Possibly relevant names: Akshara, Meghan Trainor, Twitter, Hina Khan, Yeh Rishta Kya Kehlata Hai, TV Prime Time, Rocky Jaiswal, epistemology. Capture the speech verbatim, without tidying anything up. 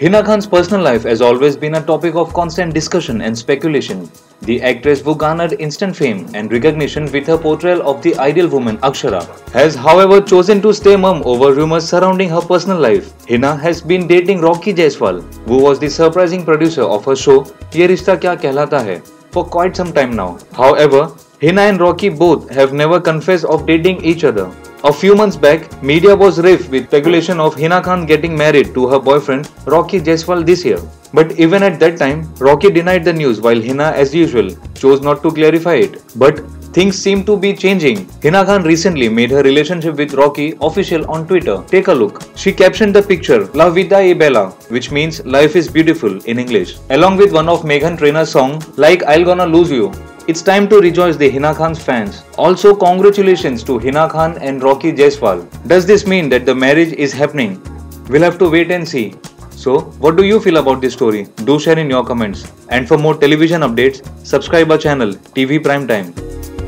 Hina Khan's personal life has always been a topic of constant discussion and speculation. The actress who garnered instant fame and recognition with her portrayal of the ideal woman Akshara has however chosen to stay mum over rumors surrounding her personal life. Hina has been dating Rocky Jaiswal, who was the surprising producer of her show Yeh Rishta Kya Kehlata Hai, for quite some time now. However, Hina and Rocky both have never confessed of dating each other. A few months back, media was rife with speculation of Hina Khan getting married to her boyfriend Rocky Jaiswal this year. But even at that time, Rocky denied the news while Hina, as usual, chose not to clarify it. But things seem to be changing. Hina Khan recently made her relationship with Rocky official on Twitter. Take a look. She captioned the picture La Vida e Bella, which means life is beautiful in English, along with one of Meghan Trainor's song like I'll Gonna Lose You. It's time to rejoice the Hina Khan's fans. Also, congratulations to Hina Khan and Rocky Jaiswal. Does this mean that the marriage is happening? We'll have to wait and see. So, what do you feel about this story? Do share in your comments. And for more television updates, subscribe our channel T V Prime Time.